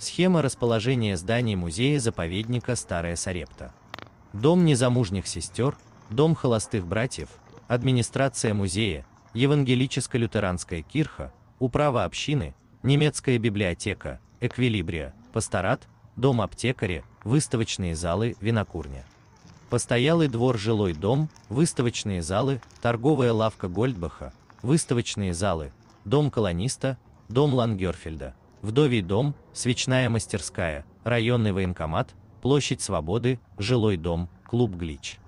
Схема расположения зданий музея-заповедника Старая Сарепта. Дом незамужних сестер, Дом холостых братьев, администрация музея, Евангелическо-Лютеранская кирха, Управа общины, Немецкая библиотека, Эквилибрио, Пасторат, Дом Аптекаря, выставочные залы, Винокурня. Постоялый двор, жилой дом, выставочные залы, Торговая лавка Гольдбаха, выставочные залы, Дом колониста, Дом Лангерфельда, Вдовий дом, Свечная мастерская, Районный военкомат, Площадь Свободы, жилой дом, Клуб Глич.